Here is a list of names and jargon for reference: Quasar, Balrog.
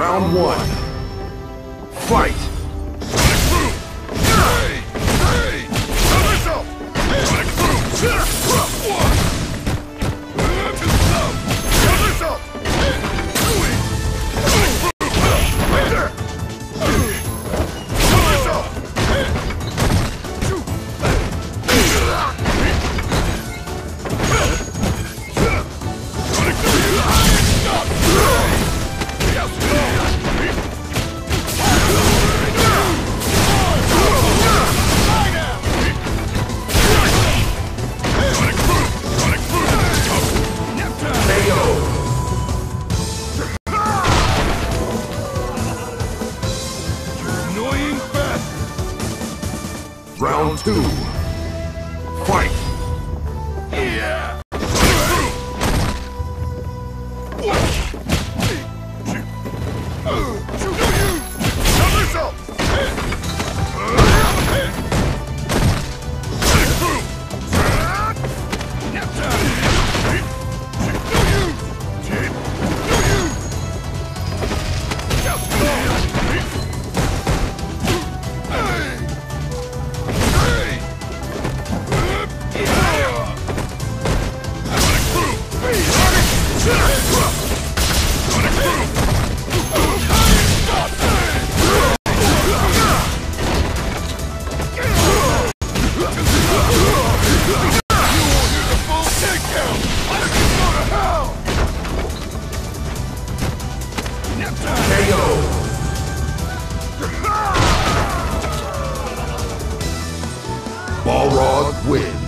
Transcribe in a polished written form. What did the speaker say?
Round one. Fight! Round two. Fight! Yeah! Balrog wins.